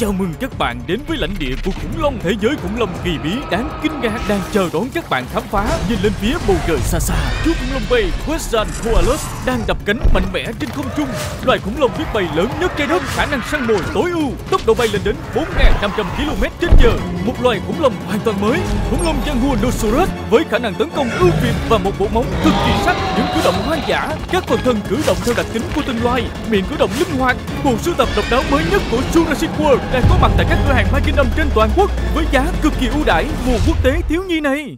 Chào mừng các bạn đến với lãnh địa của khủng long. Thế giới khủng long kỳ bí đáng kinh ngạc đang chờ đón các bạn khám phá. Nhìn lên phía bầu trời xa xa, chú khủng long bay Quetzalcoatlus đang đập cánh mạnh mẽ trên không trung. Loài khủng long biết bay lớn nhất trái đất, khả năng săn mồi tối ưu, tốc độ bay lên đến 4.500 km/h. Một loài khủng long hoàn toàn mới, khủng long Jurassic với khả năng tấn công ưu việt và một bộ móng cực kỳ sắc. Những cử động hoang dã, các phần thân cử động theo đặc tính của từng loài, miệng cử động linh hoạt. Bộ sưu tập độc đáo mới nhất của Jurassic World đang có mặt tại các cửa hàng MyKingdom trên toàn quốc với giá cực kỳ ưu đãi mùa quốc tế thiếu nhi này.